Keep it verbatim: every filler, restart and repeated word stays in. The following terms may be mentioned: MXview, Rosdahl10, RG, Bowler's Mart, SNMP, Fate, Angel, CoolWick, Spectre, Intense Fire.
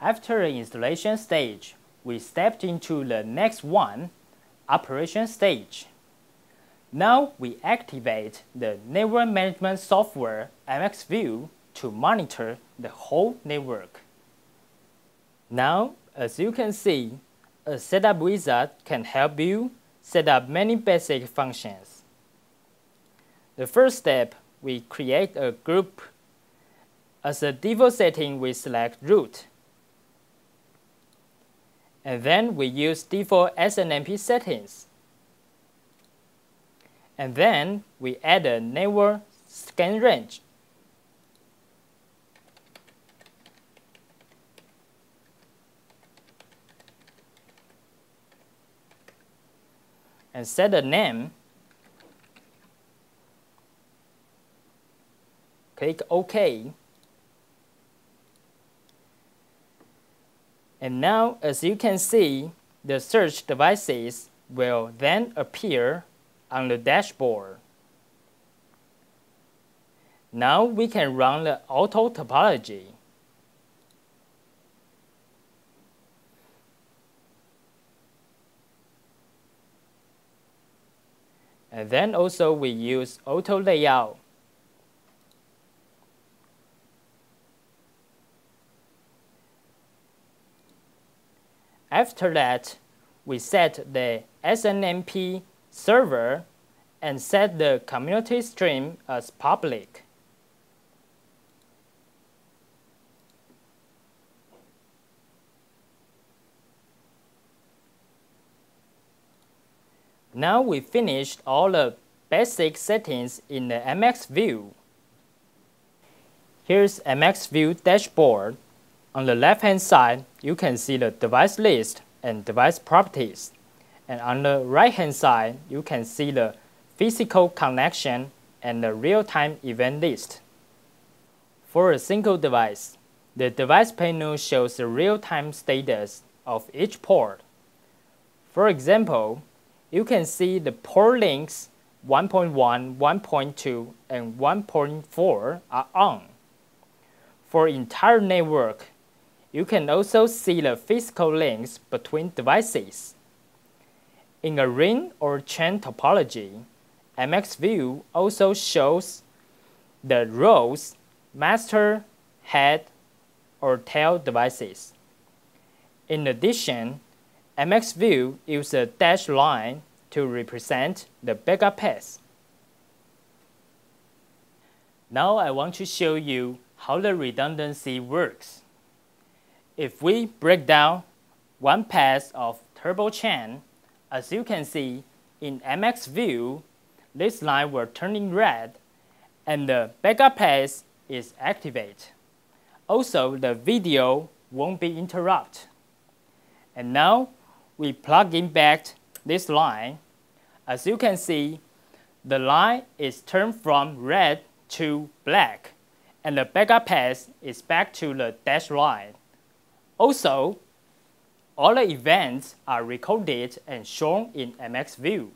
After the installation stage, we stepped into the next one, operation stage. Now we activate the network management software M X View to monitor the whole network. Now, as you can see, a setup wizard can help you set up many basic functions. The first step, we create a group. As a default setting, we select root. And then we use default S N M P settings. And then we add a network scan range. And set a name. Click OK. And now, as you can see, the search devices will then appear on the dashboard. Now we can run the auto topology. And then also we use auto layout. After that, we set the S N M P server and set the community stream as public. Now we finished all the basic settings in the M X View. Here's M X View dashboard. On the left-hand side, you can see the device list and device properties. And on the right-hand side, you can see the physical connection and the real-time event list. For a single device, the device panel shows the real-time status of each port. For example, you can see the port links one point one, one point two, and one point four are on. For entire network, you can also see the physical links between devices. In a ring or chain topology, M X View also shows the roles, master, head, or tail devices. In addition, M X View uses a dashed line to represent the backup path. Now I want to show you how the redundancy works. If we break down one path of turbo chain, as you can see in M X View, this line will turn in red and the backup path is activated. Also, the video won't be interrupted. And now we plug in back this line. As you can see, the line is turned from red to black, and the backup path is back to the dashed line. Also, all the events are recorded and shown in M X View.